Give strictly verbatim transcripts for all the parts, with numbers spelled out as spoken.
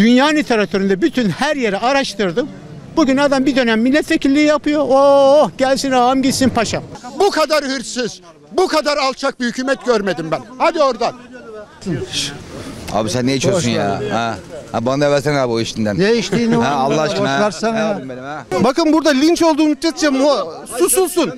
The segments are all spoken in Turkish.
Dünya literatüründe bütün her yeri araştırdım. Bugün adam bir dönem milletvekilliği yapıyor. Oh gelsin ağam gitsin paşam. Bu kadar hırsız, bu kadar alçak bir hükümet görmedim ben. Hadi oradan. Abi sen ne içiyorsun ya? Ha. Ha, bana da versene abi o işinden. Ne içtiğini ha, Allah aşkına. Versene ya. Benim, ha. Bakın burada linç olduğu müddetçe susulsun.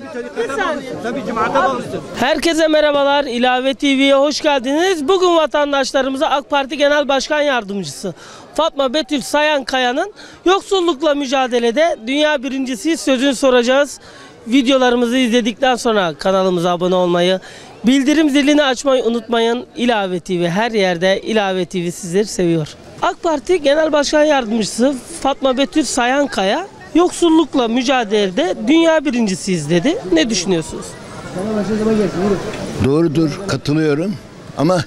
Herkese merhabalar. İlave T V'ye hoş geldiniz. Bugün vatandaşlarımıza AK Parti Genel Başkan Yardımcısı Fatma Betül Sayan Kaya'nın yoksullukla mücadelede dünya birincisi sözünü soracağız. Videolarımızı izledikten sonra kanalımıza abone olmayı, bildirim zilini açmayı unutmayın. İlave T V her yerde, İlave T V sizleri seviyor. AK Parti Genel Başkan Yardımcısı Fatma Betül Sayan Kaya yoksullukla mücadelede dünya birincisiyiz dedi. Ne düşünüyorsunuz? Doğrudur, katılıyorum ama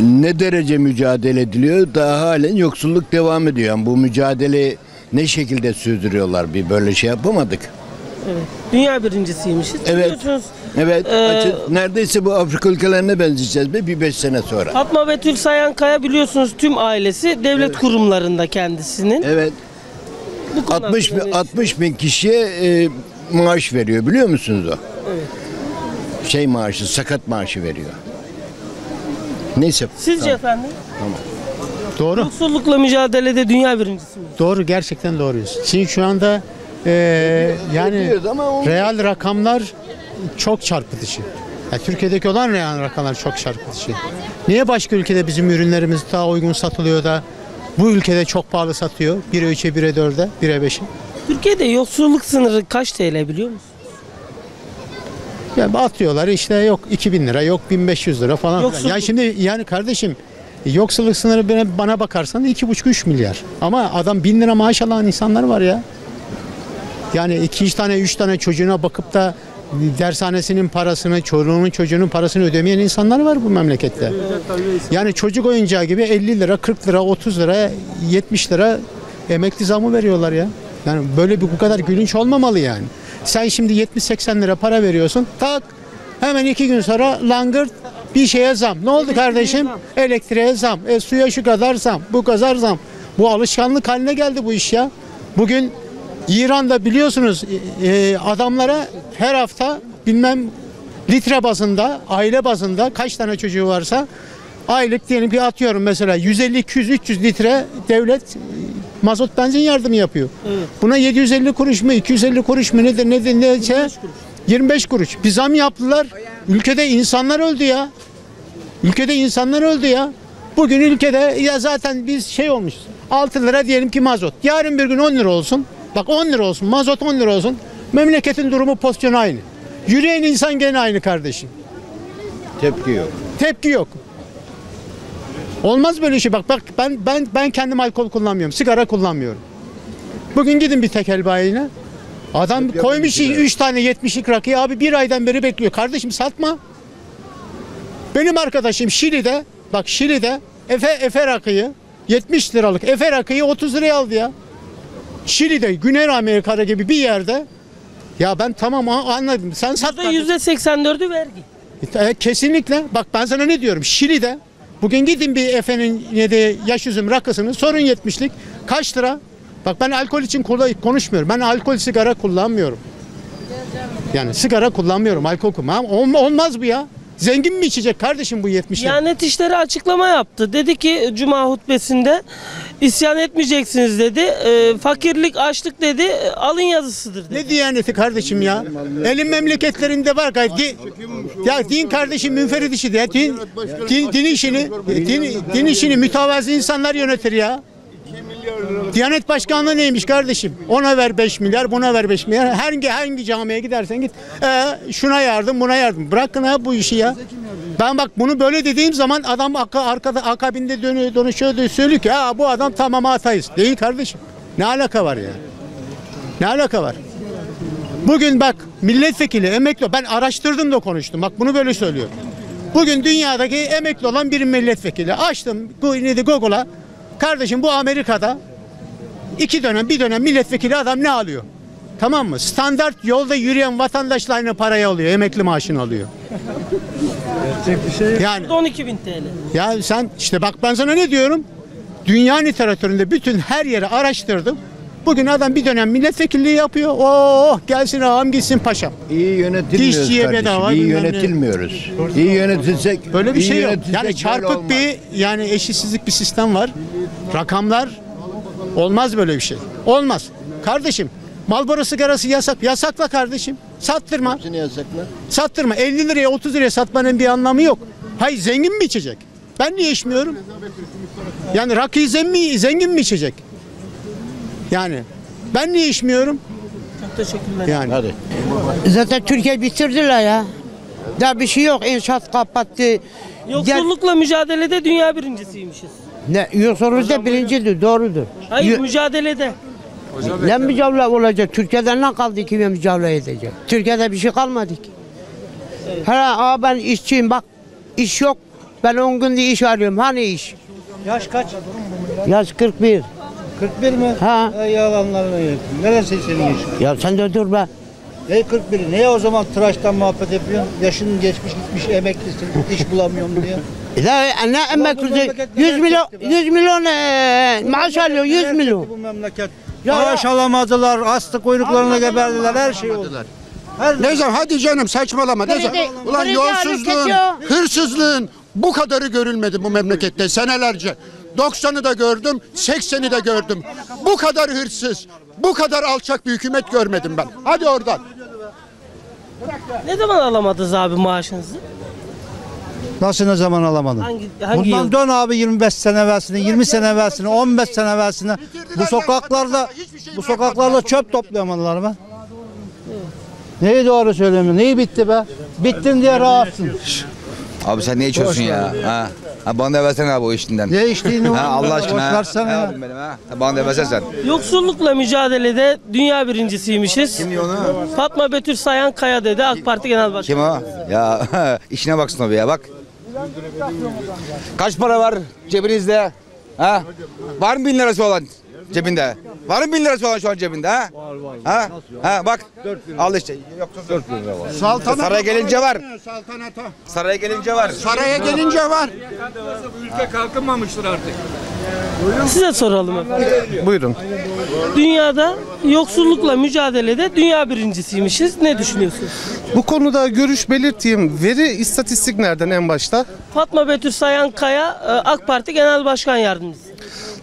ne derece mücadele ediliyor? Daha halen yoksulluk devam ediyor. Yani bu mücadeleyi ne şekilde sürdürüyorlar? Bir böyle şey yapamadık. Evet. Dünya birincisiymişiz. Evet. Evet. Ee, Neredeyse bu Afrika ülkelerine benzeyeceğiz be bir beş sene sonra. Fatma Betül Sayan Kaya biliyorsunuz tüm ailesi devlet evet. kurumlarında kendisinin. Evet. altmış bin kişiye e, maaş veriyor biliyor musunuz o? Evet. Şey maaşı, sakat maaşı veriyor. Neyse. Sizce tamam. efendim? Tamam. Doğru. Yoksullukla mücadelede dünya birincisi mi? Doğru, gerçekten doğruyuz. Çünkü şu anda Ee, yani real rakamlar çok çarpıtıcı. Yani Türkiye'deki olan real rakamlar çok çarpıtıcı. Niye başka ülkede bizim ürünlerimiz daha uygun satılıyor da bu ülkede çok pahalı satıyor? bire üçe, bire dörde, bire beşe. Türkiye'de yoksulluk sınırı kaç T L biliyor musun? Yani atıyorlar işte yok iki bin lira, yok bin beş yüz lira falan. Yoksulluk. Ya şimdi yani kardeşim yoksulluk sınırı bana bakarsan iki buçuk üç milyar. Ama adam bin lira maaş alan insanlar var ya. Yani iki tane, üç tane çocuğuna bakıp da dershanesinin parasını, çocuğunun çocuğunun parasını ödemeyen insanlar var bu memlekette. Yani çocuk oyuncağı gibi elli lira, kırk lira, otuz lira, yetmiş lira emekli zamı veriyorlar ya. Yani böyle bir bu kadar gülünç olmamalı yani. Sen şimdi yetmiş seksen lira para veriyorsun, tak hemen iki gün sonra langırt bir şeye zam. Ne oldu kardeşim? Elektriğe zam, e, suya şu kadar zam, bu kadar zam. Bu alışkanlık haline geldi bu iş ya. Bugün İran'da biliyorsunuz e, adamlara her hafta bilmem litre bazında, aile bazında kaç tane çocuğu varsa aylık diyelim ki atıyorum mesela yüz elli, iki yüz, üç yüz litre devlet mazot benzin yardımı yapıyor. Evet. Buna yedi yüz elli kuruş mu, iki yüz elli kuruş mu nedir, nedir, neyse yirmi beş kuruş. Bir zam yaptılar. Ülkede insanlar öldü ya. Ülkede insanlar öldü ya. Bugün ülkede ya zaten biz şey olmuş altı lira diyelim ki mazot. Yarın bir gün on lira olsun. Bak on lira olsun, mazot on lira olsun, memleketin durumu pozisyonu aynı. Yürüyen insan gene aynı kardeşim. Tepki yok. Tepki yok. Olmaz böyle şey. Bak bak ben ben ben kendim alkol kullanmıyorum, sigara kullanmıyorum. Bugün gidin bir tekel bayine. Adam Tep koymuş üç tane yetmişlik rakıyı abi bir aydan beri bekliyor. Kardeşim satma. Benim arkadaşım Şili'de, bak Şili'de Efe Efe rakıyı yetmiş liralık Efe rakıyı otuz liraya aldı ya. Şili'de, Güney Amerika'da gibi bir yerde ya ben tamam anladım. Sen sat. yüzde seksen dördü vergi. E, kesinlikle. Bak ben sana ne diyorum? Şili'de bugün gidin bir efenin yediği yaş üzüm rakısını sorun yetmişlik kaç lira? Bak ben alkol için konuşmuyorum. Ben alkol sigara kullanmıyorum. Yani sigara kullanmıyorum. Alkol kullanmıyorum. Olmaz bu ya. Zengin mi içecek kardeşim bu yetmişler? Diyanet İşleri açıklama yaptı. Dedi ki Cuma hutbesinde isyan etmeyeceksiniz dedi. E, fakirlik, açlık dedi. E, alın yazısıdır dedi. Ne Diyaneti kardeşim ya? Elin memleketlerinde var gayet. Di, ya din kardeşim münferit işi diye. Din, din, din işini, din, din işini mütevazı insanlar yönetir ya. Diyanet Başkanlığı neymiş kardeşim? Ona ver beş milyar, buna ver beş milyar. Hangi hangi camiye gidersen git. Ee, şuna yardım, buna yardım. Bırakın ha bu işi ya. Ben bak bunu böyle dediğim zaman adam arkada akabinde dönüyor, dönüşüyor, söylüyor ki ha bu adam tamam atayız. Değil kardeşim. Ne alaka var ya? Ne alaka var? Bugün bak milletvekili, emekli, ben araştırdım da konuştum. Bak bunu böyle söylüyorum. Bugün dünyadaki emekli olan bir milletvekili. Açtım Google'a. Kardeşim bu Amerika'da iki dönem bir dönem milletvekili adam ne alıyor? Tamam mı? Standart yolda yürüyen vatandaşla aynı parayı alıyor. Emekli maaşını alıyor. Gerçek bir şey. Yani on iki bin T L. Ya sen işte bak ben sana ne diyorum? Dünya literatüründe bütün her yeri araştırdım. Bugün adam bir dönem milletvekilliği yapıyor. Oh gelsin ağam gitsin paşam. İyi yönetilmiyoruz Dişçiye kardeşim. Bedava, iyi yönetilmiyoruz. Ne? İyi yönetilsek böyle bir şey yok. Yani çarpık bir yani eşitsizlik bir sistem var. Rakamlar olmaz böyle bir şey. Olmaz. Kardeşim Marlboro sigarası yasak. Yasakla kardeşim. Sattırma. Hepsini yasakla. Sattırma. elli liraya otuz liraya satmanın bir anlamı yok. Hayır zengin mi içecek? Ben niye içmiyorum? Yani rakıyı zengin mi içecek? Yani ben niye içmiyorum? Çok teşekkürler. Yani. Hadi. Zaten Türkiye bitirdiler ya. Daha bir şey yok. İnşaat kapattı. Yoksullukla Gel... mücadelede dünya birincisiymişiz. Ne? Yoksullukta birincidir. Doğrudur. Hayır y mücadelede. Ne mücadele olacak? Türkiye'den ne kaldı ki mücadele edecek? Türkiye'de bir şey kalmadı ki. Evet. Ha, aa ben işçiyim bak. İş yok. Ben on günde iş arıyorum. Hani iş? Yaş kaç? Yaş kırk bir. kırk bir mi? Ha. Ey yalanlarına yapayım. Neresi senin işin? Ya sen de dur be. Ey kırk biri. Niye o zaman tıraştan muhabbet yapıyorsun? Yaşın geçmiş gitmiş emeklisin. İş bulamıyorum diye. Ya ne emeklisi? yüz milyon, yüz milyon e, maaş alıyor. yüz milyon. Bu memleket. Maaş alamadılar. Astı kuyruklarına geberdiler. Her şey oldu. Her ne zaman? Hadi canım saçmalama. Ne zaman? Ulan yolsuzluğun, hırsızlığın bu kadarı görülmedi bu memlekette senelerce. doksanı da gördüm, sekseni de gördüm. Bu kadar hırsız, bu kadar alçak bir hükümet görmedim ben. Hadi oradan. Ne zaman alamadınız abi maaşınızı? Nasıl ne zaman alamadın? Hangi, hangi Bundan yıl? Dön abi yirmi beş sene evvelsine, yirmi sene evvelsine, on beş sene evvelsine. Bu sokaklarda, bu sokaklarda çöp toplayamadılar mı? Neyi doğru söylemiyorsun? Neyi bitti be? Bittin diye rahatsın. Abi sen ne içiyorsun ya? Ha? Ha, bana da versene abi o işinden. Ne içtiğini ha, Allah aşkına. Ha, benim, ha. Bana da versene sen. Yoksullukla mücadelede dünya birincisiymişiz. Kim diyor onu? Fatma Betül Sayan Kaya dedi AK Parti Genel Başkanı. Kim o? Ya işine baksın abi ya bak. Kaç para var cebinizde? Ha? Var mı bin lirası olan cebinde? Var mı bin lirası olan şu an cebinde ha? Var var. Ha? Ha bak. Al işte. dört bin lira var. Saltanata saraya gelince var. Saltanata. Saraya gelince var. Saraya gelince var. Bu ülke kalkınmamıştır artık. Size soralım. Buyurun. Dünyada yoksullukla mücadelede dünya birincisiymişiz. Ne düşünüyorsunuz? Bu konuda görüş belirteyim. Veri istatistik nereden en başta? Fatma Betül Sayan Kaya AK Parti Genel Başkan Yardımcısı.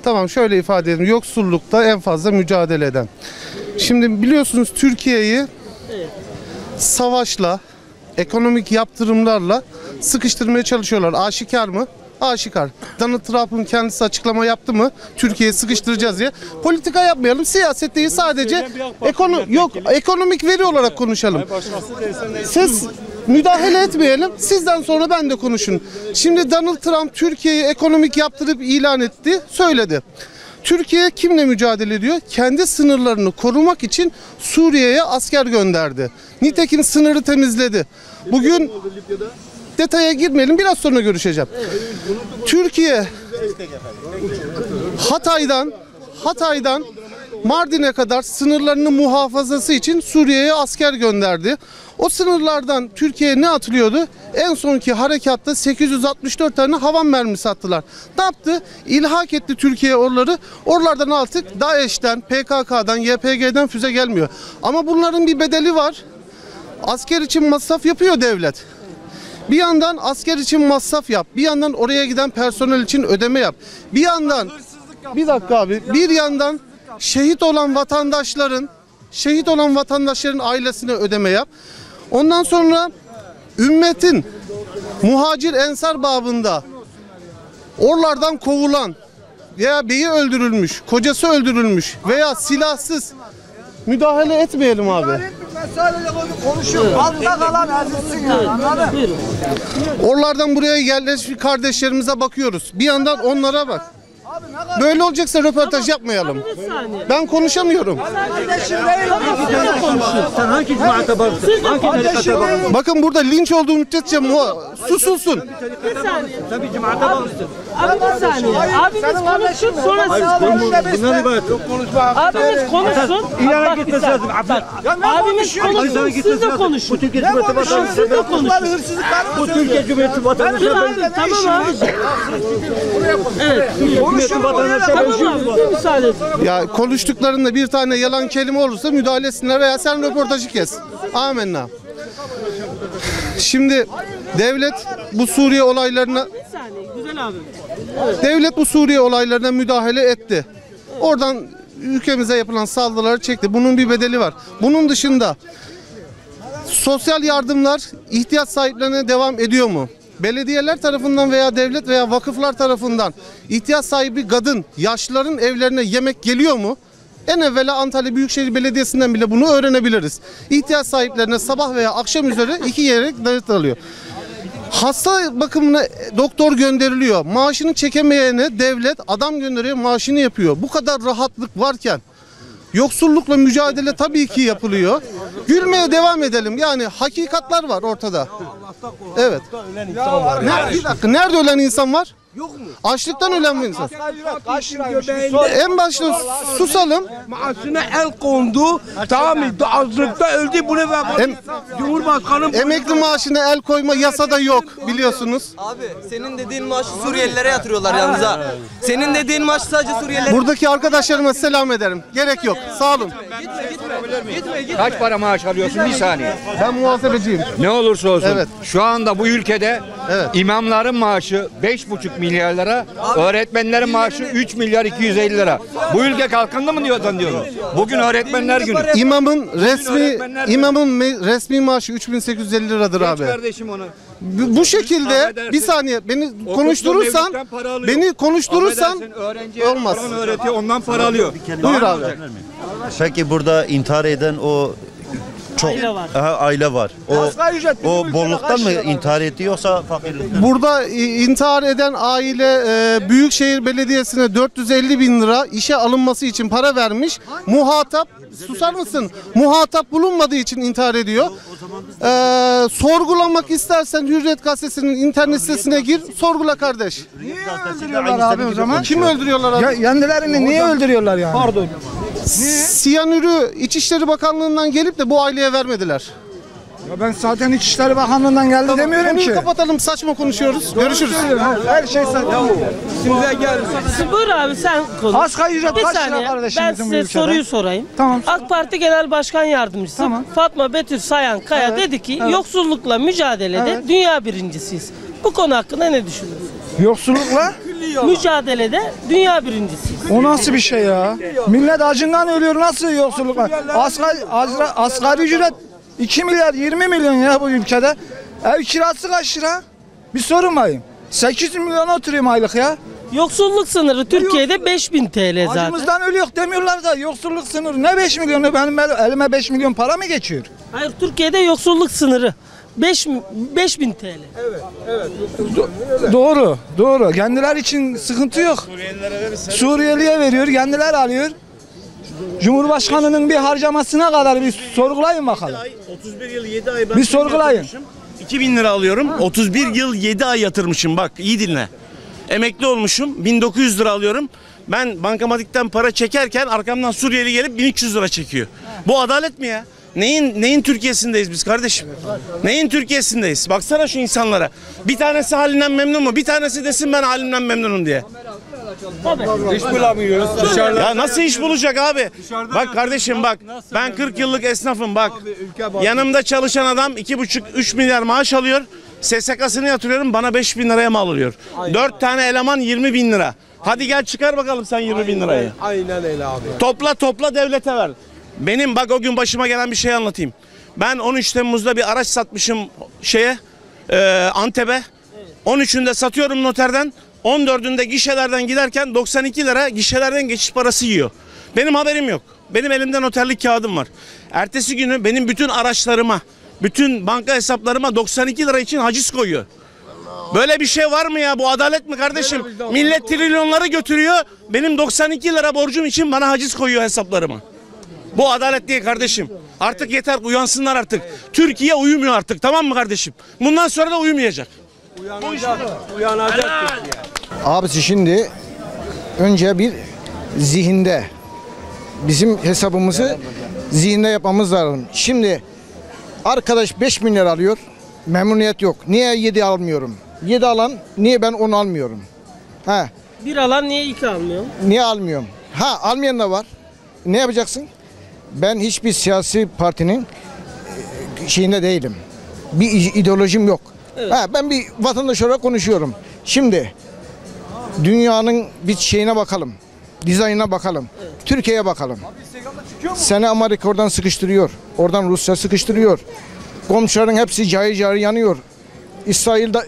Tamam şöyle ifade edeyim. Yoksullukta en fazla mücadele eden. Şimdi biliyorsunuz Türkiye'yi evet. Savaşla, ekonomik yaptırımlarla sıkıştırmaya çalışıyorlar. Aşikar mı? Aşikar. Donald Trump'ın kendisi açıklama yaptı mı? Türkiye'yi sıkıştıracağız diye. Politika yapmayalım. Siyaset değil sadece ekono yok, ekonomik veri olarak konuşalım. Siz müdahale etmeyelim. Sizden sonra ben de konuşun. Şimdi Donald Trump Türkiye'yi ekonomik yaptırıp ilan etti. Söyledi. Türkiye kimle mücadele ediyor? Kendi sınırlarını korumak için Suriye'ye asker gönderdi. Nitekim sınırı temizledi. Bugün detaya girmeyelim. Biraz sonra görüşeceğim. Türkiye Hatay'dan Hatay'dan Mardin'e kadar sınırlarının muhafazası için Suriye'ye asker gönderdi. O sınırlardan Türkiye'ye ne atılıyordu? En sonki harekatta sekiz yüz altmış dört tane havan mermisi attılar. Ne yaptı? İlhak etti Türkiye oraları. Oralardan artık DAEŞ'ten, P K K'dan, Y P G'den füze gelmiyor. Ama bunların bir bedeli var. Asker için masraf yapıyor devlet. Bir yandan asker için masraf yap. Bir yandan oraya giden personel için ödeme yap. Bir yandan bir dakika abi. Bir yandan şehit olan vatandaşların şehit olan vatandaşların ailesine ödeme yap. Ondan sonra ümmetin muhacir ensar babında oralardan kovulan veya beyi öldürülmüş, kocası öldürülmüş veya silahsız müdahale etmeyelim abi. Sadece konuşuyorum. Altta kalan azizsin ya. Anladın mı? Oralardan buraya yerleşik kardeşlerimize bakıyoruz. Bir yandan onlara bak. Böyle olacaksa röportaj yapmayalım. Ben konuşamıyorum. Bakın burada linç olduğu müddetçe susulsun. Abi bir saniye. Abimiz konuşsun sonra siz. Abimiz konuşsun. İlana gitmesi lazım. Abimiz konuşsun. Siz de konuşun. Siz de konuşun. Bu Türkiye Cumhuriyeti vatandaşı. Tamam abi. Evet. Konuşun vatandaşı. Ya konuştuklarında bir tane yalan kelime olursa müdahale etsinler veya sen röportajı kes. Amenna. Şimdi devlet bu Suriye olaylarına güzel abi. Evet. Devlet bu Suriye olaylarına müdahale etti. Oradan ülkemize yapılan saldırıları çekti. Bunun bir bedeli var. Bunun dışında sosyal yardımlar ihtiyaç sahiplerine devam ediyor mu? Belediyeler tarafından veya devlet veya vakıflar tarafından ihtiyaç sahibi kadın, yaşlıların evlerine yemek geliyor mu? En evvela Antalya Büyükşehir Belediyesi'nden bile bunu öğrenebiliriz. İhtiyaç sahiplerine sabah veya akşam üzere iki yere dağıtılıyor. Hasta bakımına doktor gönderiliyor. Maaşını çekemeyene devlet adam gönderiyor, maaşını yapıyor. Bu kadar rahatlık varken yoksullukla mücadele tabii ki yapılıyor. Gülmeye devam edelim. Yani hakikatler var ortada. Evet. Nerede, bir dakika, nerede ölen insan var? Yok mu? Açlıktan ölen bir insan. En başta susalım. Maaşına el kondu. Tamam mı? Açlıkta öldü. Bunu ve Cumhurbaşkanı emekli maaşına el koyma yasada yok biliyorsunuz. Abi senin dediğin maaşı Suriyelilere yatırıyorlar yanınıza. Senin dediğin maaşı sadece Suriyelilere. Buradaki arkadaşlarıma selam ederim. Gerek yok. Sağ olun. Gitme, gitme, gitme, gitme. Kaç para maaş alıyorsun? Bir saniye. Ben muhasebeciyim. Ne olursa olsun. Evet. Şu anda bu ülkede evet. imamların maaşı beş buçuk milyar lira, abi, öğretmenlerin maaşı üç milyar iki yüz elli lira. Bu ülke kalkındı mı diyordan diyorum. Bugün öğretmenler günü. İmamın resmi öğretmenler imamın günü. Resmi maaşı üç bin sekiz yüz elli liradır abi. Genç kardeşim onu. Bu, bu şekilde edersin, bir saniye beni konuşturursan beni konuşturursan öğrenci olmaz. Öğretiyor, ondan para alıyor. Buyur abi. Peki burada intihar eden o çok aile var. Aha, aile var. O, o bolluktan mı intihar etti yoksa fakirlikten? Burada intihar eden aile e, Büyükşehir Belediyesi'ne dört yüz elli bin lira işe alınması için para vermiş. Muhatap susar mısın? Muhatap bulunmadığı için intihar ediyor. Ee, sorgulamak istersen Hürriyet Gazetesi'nin internet sitesine gir, sorgula kardeş. Niye öldürüyorlar abi o zaman? Kim öldürüyorlar abi? Ya, yandilerini niye öldürüyorlar yani? Pardon. Siyanürü İçişleri Bakanlığı'ndan gelip de bu aileye vermediler. Ya ben zaten İçişleri Bakanlığı'ndan geldi tamam, demiyorum ki. Kapatalım, saçma konuşuyoruz. Doğru görüşürüz. Ha, her şey saçma. Size gelsin. Buyur abi sen konuş. Asgari ücret kaç lira kardeşim bizim ülkede? Ben size soruyu sorayım. Tamam. AK Parti Genel Başkan Yardımcısı tamam. Fatma Betül Sayan Kaya evet, dedi ki evet. yoksullukla mücadelede evet. dünya birincisiyiz. Bu konu hakkında ne düşünüyorsunuz? Yoksullukla? Mücadelede dünya birincisiyiz. O nasıl bir şey ya? Millet acından ölüyor, nasıl yoksullukla? Asgari, asgari ücret iki milyar yirmi milyon ya bu ülkede. Ev kirası kaç lira? Bir sormayayım. sekiz milyon oturuyorum aylık ya. Yoksulluk sınırı Türkiye'de beş bin TL zaten. Acımızdan ölüyor demiyorlar da yoksulluk sınırı ne beş milyonu? Benim elime beş milyon para mı geçiyor? Hayır, Türkiye'de yoksulluk sınırı beş bin TL. Evet, evet. Do doğru, doğru. Kendiler için sıkıntı yok. Suriyeliye veriyor, kendiler alıyor. Cumhurbaşkanının bir harcamasına kadar bir sorgulayın bakalım. otuz bir yıl yedi ay ben bir sorgulayın. iki bin lira alıyorum. Ha. otuz bir yıl yedi ay yatırmışım. Bak iyi dinle. Emekli olmuşum. bin dokuz yüz lira alıyorum. Ben bankamatikten para çekerken arkamdan Suriyeli gelip bin üç yüz lira çekiyor. Ha. Bu adalet mi ya? Neyin neyin Türkiye'sindeyiz biz kardeşim? Neyin Türkiye'sindeyiz? Baksana şu insanlara. Bir tanesi halinden memnun mu? Bir tanesi desin ben halimden memnunum diye. Tabii. İş bulamıyoruz. Dışarıda. Ya nasıl iş bulacak abi? Dışarıda bak kardeşim bak. Ben kırk yıllık esnafım bak. Abi, yanımda çalışan adam iki buçuk üç milyar maaş alıyor. S S K'sını yatırıyorum bana beş bin liraya mal alıyor. Aynen. dört tane eleman yirmi bin lira. Hadi gel çıkar bakalım sen yirmi bin lirayı. Aynen öyle abi. Topla topla devlete ver. Benim bak o gün başıma gelen bir şey anlatayım. Ben on üç Temmuz'da bir araç satmışım şeye e, Antep'e. on üçünde satıyorum noterden. on dördünde gişelerden giderken doksan iki lira gişelerden geçiş parası yiyor. Benim haberim yok. Benim elimde noterlik kağıdım var. Ertesi günü benim bütün araçlarıma, bütün banka hesaplarıma doksan iki lira için haciz koyuyor. Böyle bir şey var mı ya? Bu adalet mi kardeşim? Millet trilyonları götürüyor. Benim doksan iki lira borcum için bana haciz koyuyor hesaplarıma. Bu adalet değil kardeşim. Artık yeter, uyansınlar artık. Türkiye uyumuyor artık, tamam mı kardeşim? Bundan sonra da uyumayacak. Uyanacak, uyanacak Türkiye. Abisi şimdi önce bir zihinde, bizim hesabımızı zihinde yapmamız lazım. Şimdi arkadaş beş bin lira alıyor, memnuniyet yok. Niye yedi almıyorum? yedi alan, niye ben onu almıyorum? Ha. Bir alan niye iki almıyorum? Niye almıyorum? Ha, almayan da var. Ne yapacaksın? Ben hiçbir siyasi partinin şeyinde değilim. Bir ideolojim yok. Evet. Ha, ben bir vatandaş olarak konuşuyorum. Şimdi dünyanın bir şeyine bakalım. Dizaynına bakalım. Evet. Türkiye'ye bakalım. Seni Amerika oradan sıkıştırıyor. Oradan Rusya sıkıştırıyor. Komşuların hepsi cayır cayır yanıyor. İsrail de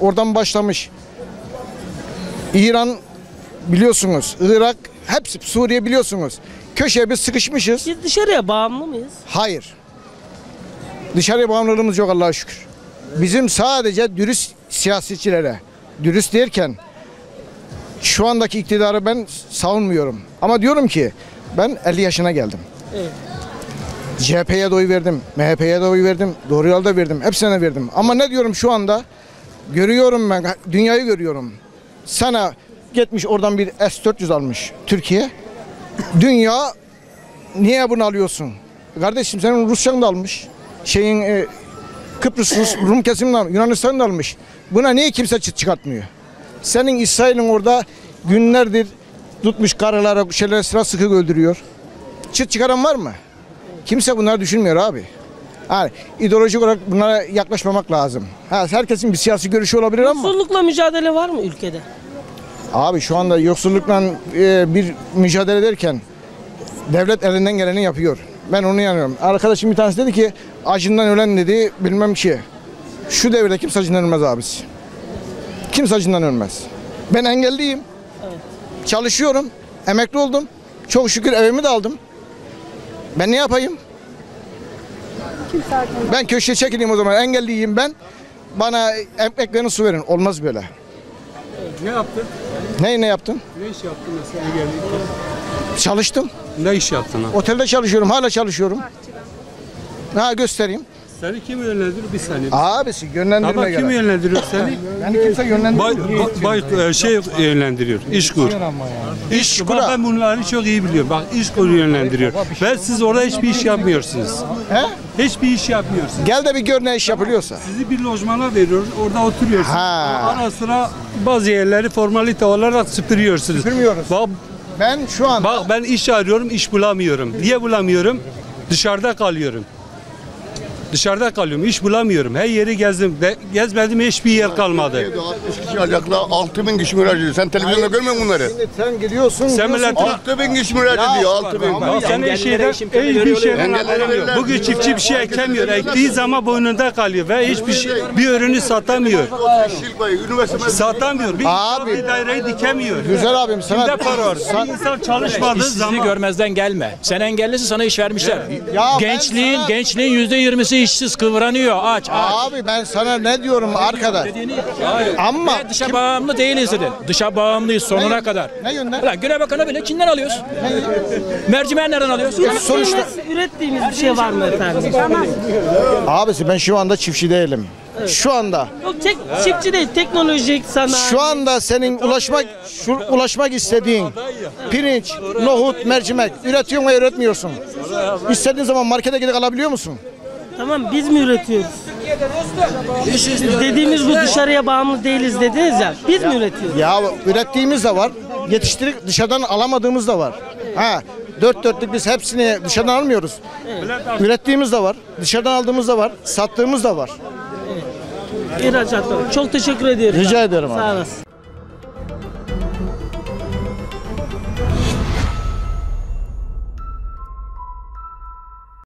oradan başlamış. İran biliyorsunuz. Irak, hepsi Suriye biliyorsunuz. Köşeye biz sıkışmışız. Biz dışarıya bağımlı mıyız? Hayır. Dışarıya bağımlılığımız yok Allah'a şükür. Bizim sadece dürüst siyasetçilere, dürüst derken şu andaki iktidarı ben savunmuyorum. Ama diyorum ki ben elli yaşına geldim. Evet. C H P'ye de oy verdim, M H P'ye de oy verdim, Doğru Yol'da verdim, hepsine verdim. Ama ne diyorum şu anda? Görüyorum ben, dünyayı görüyorum. Sana gitmiş oradan bir S dört yüz almış Türkiye. Dünya niye bunu alıyorsun? Kardeşim senin Rusya'nı da almış. Şeyin e, Kıbrıs Rus, Rum kesimden Yunanistan'dan almış. Buna niye kimse çıt çıkartmıyor? Senin İsrail'in orada günlerdir tutmuş karılara şeyler sıra sıkı öldürüyor. Çıt çıkaran var mı? Kimse bunları düşünmüyor abi. Yani ideolojik olarak bunlara yaklaşmamak lazım. Ha, herkesin bir siyasi görüşü olabilir ama. Yoksullukla mücadele var mı ülkede? Abi şu anda yoksullukla e, bir mücadele ederken devlet elinden geleni yapıyor. Ben onu yanıyorum. Arkadaşım bir tanesi dedi ki acından ölen dedi bilmem ki. Şu devirde kimse acından ölmez abisi. Kimse acından ölmez. Ben engelliyim. Evet. Çalışıyorum. Emekli oldum. Çok şükür evimi de aldım. Ben ne yapayım? Ben köşeye çekileyim o zaman. Engelliyim ben. Bana ekmeğini su verin. Olmaz böyle. Ne yaptın? Ne ne yaptın? Ne iş yaptın mesela engelliyken? Çalıştım. Ne iş yaptın abi? Otelde çalışıyorum. Hala çalışıyorum. Ha, göstereyim. Seni kim yönlendiriyor? Bir saniye. Abisi yönlendirme tamam, göre. Kim yönlendiriyor seni? Yani kimse yönlendiriyor. Bay, bay, şey yönlendiriyor. İşkur. İşkur. Ben bunları çok iyi biliyorum. Bak İşkur yönlendiriyor. Ve siz orada hiçbir iş yapmıyorsunuz. He? Hiçbir iş yapmıyorsunuz. Gel de bir gör ne iş yapılıyorsa. Sizi bir lojmana veriyoruz. Orada oturuyorsunuz. Ha. Ara sıra bazı yerleri formalite olarak süpürüyorsunuz. Süpürmüyoruz. Bak, ben şu an. Bak ben iş arıyorum, iş bulamıyorum. Niye bulamıyorum? Dışarıda kalıyorum. Dışarıda kalıyorum, iş bulamıyorum. Her yeri gezdim, de, gezmedim hiçbir yer kalmadı. altmış kişi alacaklar, altı bin kişi müracaat ediyor. Sen televizyonda görmüyor musun bunları? Şimdi sen gidiyorsun, altı bin kişi müracaat ediyor, altı bin. Sen bir şeyden, hiçbir şeyden alamıyor. Bugün çiftçi bir şey ekemiyor, ektiği zaman boynunda kalıyor ve hiçbir şey, bir ürünü satamıyor. Satamıyor, bir insan bir daireyi dikemiyor. Güzel abim, sana... Kimde para var? Bir insan çalışmadığı zaman... İşsizliği görmezden gelme. Sen engellisin, sana iş vermişler. Gençliğin, gençliğin yüzde yirmisi işsiz kıvranıyor, aç, aç. Abi ben sana ne diyorum arkadaş? Ama ne, dışa kim? Bağımlı değiliz dedin. Dışa bağımlıyız sonuna ne, kadar. Ne yönden? Ulan Güne Bakan'a bile Çin'den alıyoruz. Mercimeği nereden alıyoruz? Yani sonuçta ürettiğimiz bir şey var mı efendim? Abisi ben şu anda çiftçi değilim. Evet. Şu anda. Yok tek, çiftçi değil, teknolojik sanayi. Şu anda senin ulaşmak şu, ulaşmak istediğin pirinç, nohut, mercimek üretiyor mu, üretmiyorsun? İstediğin zaman markete gidip alabiliyor musun? Tamam, biz mi üretiyoruz? Dediğimiz bu dışarıya bağımlı değiliz dediniz ya. Biz mi üretiyoruz? Ya ürettiğimiz de var. Yetiştirip dışarıdan alamadığımız da var. Ha, dört dörtlük biz hepsini dışarıdan almıyoruz. Evet. Ürettiğimiz de var. Dışarıdan aldığımız da var. Sattığımız da var. Evet. İhracatlar. Çok teşekkür ediyorum. Rica ederim abi. Sağ olasın.